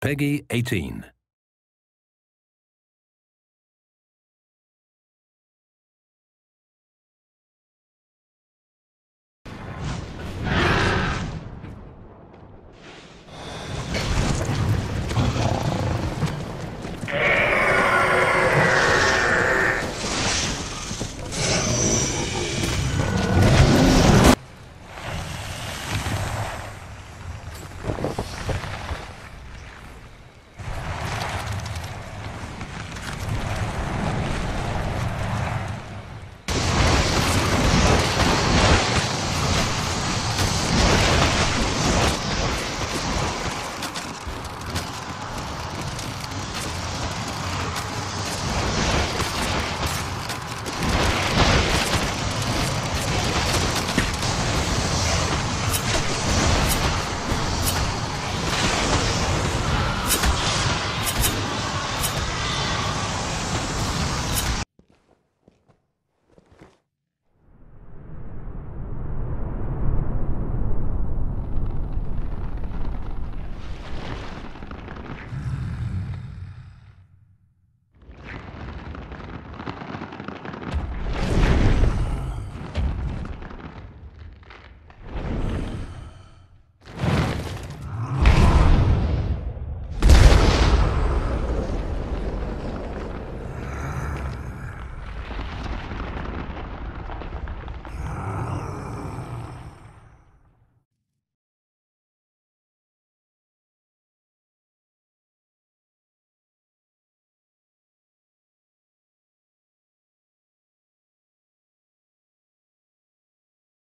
PEGI 18.